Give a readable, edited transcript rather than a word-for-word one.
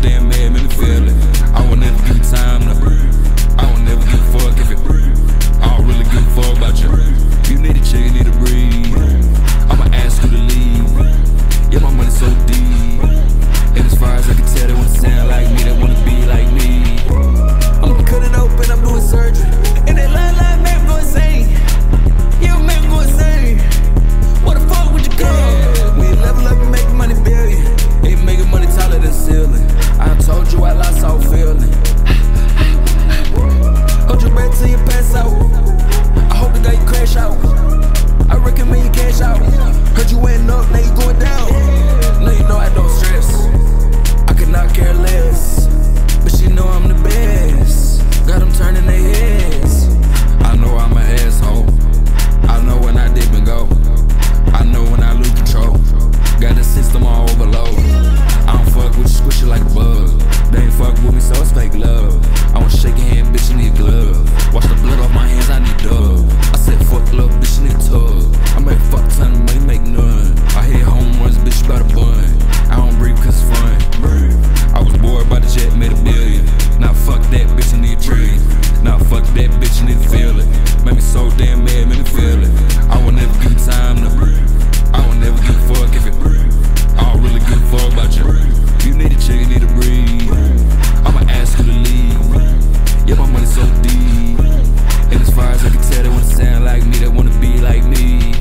damn mad, made me feel it. I will never give you time to breathe. I will never give a fuck if it breathe. I don't really give a fuck about you. You need a chick, you need to breathe. I'ma ask you to leave. Yeah, my money so deep. And as far as I can tell, they wanna sound like me, they wanna be like me. I'm cutting open, I'm doing surgery. And they line, man, I'm going insane. Yeah, man, I'm going insane. What the fuck would you go? Yeah. We level up and make money billion. Ain't making money taller than ceiling. I told you I lost all feeling. Hold you back till you pass out. I hope the day you crash out. I recommend you cash out. Heard you went up, now you going down. Now you know I don't stress. I could not care less. But she know I'm the best. Got them turning their heads. I know I'm an asshole. I know when I dip and go. I know when I lose control. Got the system all overload. I don't fuck with you, squish it like a bug. They ain't fuck with me, so it's fake love. I don't shake your hand, bitch, you need a glove. Wash the blood off my hands, I need dove. I said fuck love, bitch, you need a tug. I make fuck ton of money, make none. I hit home runs, bitch, you bout a bun. I don't breathe cause it's fun. I was bored by the jet, made a billion. Now fuck that, bitch, you need a trillion. Now fuck that, bitch, you need to feel it. Made me so damn mad, made me feel it. I will never give you time to breathe. I will never give a fuck if it breathe. I don't really give a fuck about you. You need a chick, you need to breathe. I'ma ask you to leave. Yeah, my money so deep. And as far as I can tell, they wanna sound like me, they wanna be like me.